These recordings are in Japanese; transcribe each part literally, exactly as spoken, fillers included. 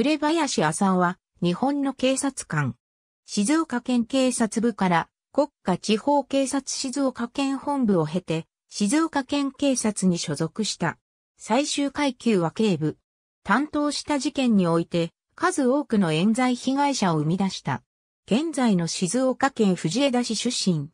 紅林麻男は、日本の警察官。静岡県警察部から、国家地方警察静岡県本部を経て、静岡県警察に所属した。最終階級は警部。担当した事件において、数多くの冤罪被害者を生み出した。現在の静岡県藤枝市出身。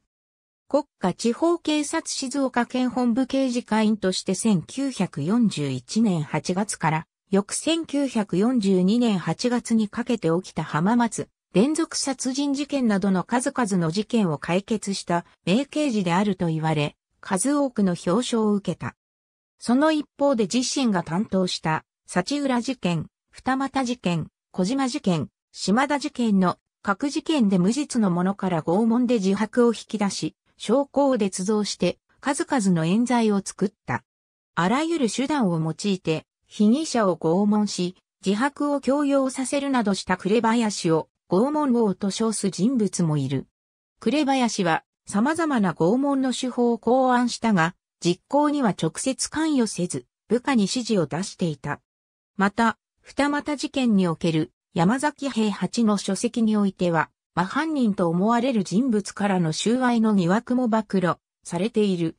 国家地方警察静岡県本部刑事課員としてせんきゅうひゃくよんじゅういちねんはちがつから、翌せんきゅうひゃくよんじゅうにねんはちがつにかけて起きた浜松連続殺人事件などの数々の事件を解決した名刑事であると言われ、数多くの表彰を受けた。その一方で自身が担当した、幸浦事件、二俣事件、小島事件、島田事件の各事件で無実の者から拷問で自白を引き出し、証拠を捏造して数々の冤罪を作った。あらゆる手段を用いて被疑者を拷問し、自白を強要させるなどした紅林を拷問王と称す人物もいる。紅林は様々な拷問の手法を考案したが、実行には直接関与せず、部下に指示を出していた。また、二俣事件における山崎平八の書籍においては、真犯人と思われる人物からの収賄の疑惑も暴露されている。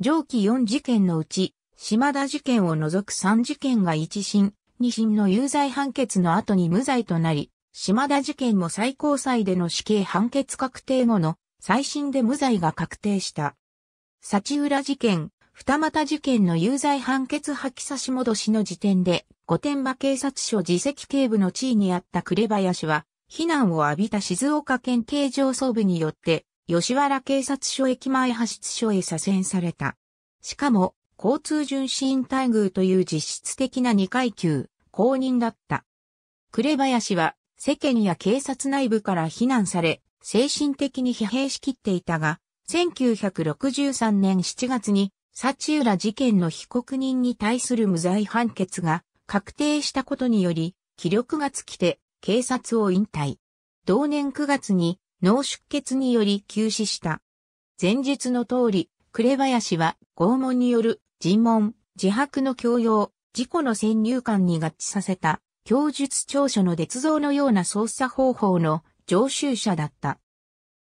上記よんじけんのうち、島田事件を除くさんじけんがいちしん、にしんの有罪判決の後に無罪となり、島田事件も最高裁での死刑判決確定後の再審で無罪が確定した。幸浦事件、二俣事件の有罪判決破棄差し戻しの時点で、御殿場警察署次席警部の地位にあった紅林は、非難を浴びた静岡県警上層部によって、吉原警察署駅前派出所へ左遷された。しかも、交通巡視員待遇という実質的なにかいきゅう、公認だった。紅林は、世間や警察内部から非難され、精神的に疲弊しきっていたが、せんきゅうひゃくろくじゅうさんねんしちがつに、幸浦事件の被告人に対する無罪判決が確定したことにより、気力が尽きて警察を引退。同年くがつに脳出血により急死した。前述の通り、紅林は拷問による尋問、自白の強要、自己の先入観に合致させた供述調書の捏造のような捜査方法の常習者だった。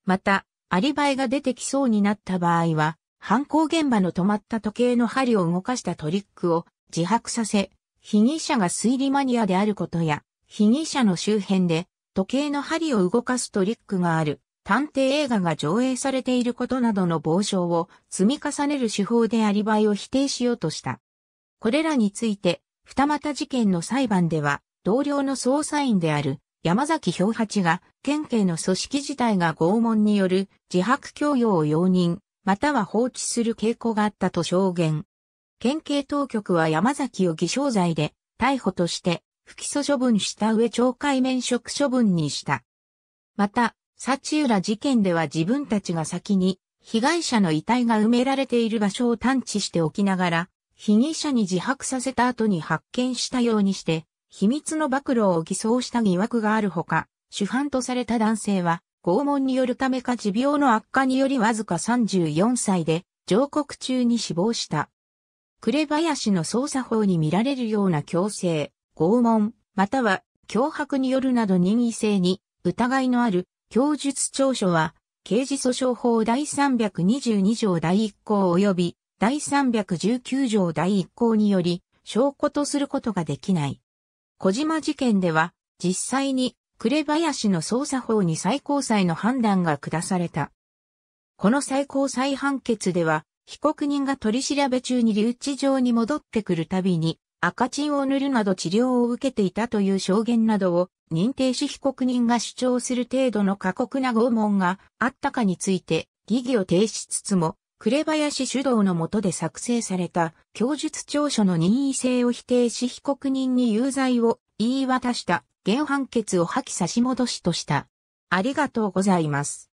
また、アリバイが出てきそうになった場合は、犯行現場の止まった時計の針を動かしたトリックを自白させ、被疑者が推理マニアであることや、被疑者の周辺で時計の針を動かすトリックがある探偵映画が上映されていることなどの傍証を積み重ねる手法でアリバイを否定しようとした。これらについて、二俣事件の裁判では、同僚の捜査員である山崎兵八が、県警の組織自体が拷問による自白強要を容認。または放置する傾向があったと証言。県警当局は山崎を偽証罪で逮捕として不起訴処分した上懲戒免職処分にした。また、幸浦事件では自分たちが先に被害者の遺体が埋められている場所を探知しておきながら、被疑者に自白させた後に発見したようにして、秘密の暴露を偽装した疑惑があるほか、主犯とされた男性は、拷問によるためか持病の悪化によりわずかさんじゅうよんさいで上告中に死亡した。紅林の捜査法に見られるような強制、拷問、または脅迫によるなど任意性に疑いのある供述調書は刑事訴訟法だいさんびゃくにじゅうにじょうだいいっこう及びだいさんびゃくじゅうきゅうじょうだいいっこうにより証拠とすることができない。小島事件では実際に紅林の捜査法に最高裁の判断が下された。この最高裁判決では、被告人が取り調べ中に留置場に戻ってくるたびに赤チンを塗るなど治療を受けていたという証言などを認定し被告人が主張する程度の過酷な拷問があったかについて疑義を呈しつつも、紅林主導の下で作成された供述調書の任意性を否定し被告人に有罪を言い渡した。原判決を破棄差し戻しとした。ありがとうございます。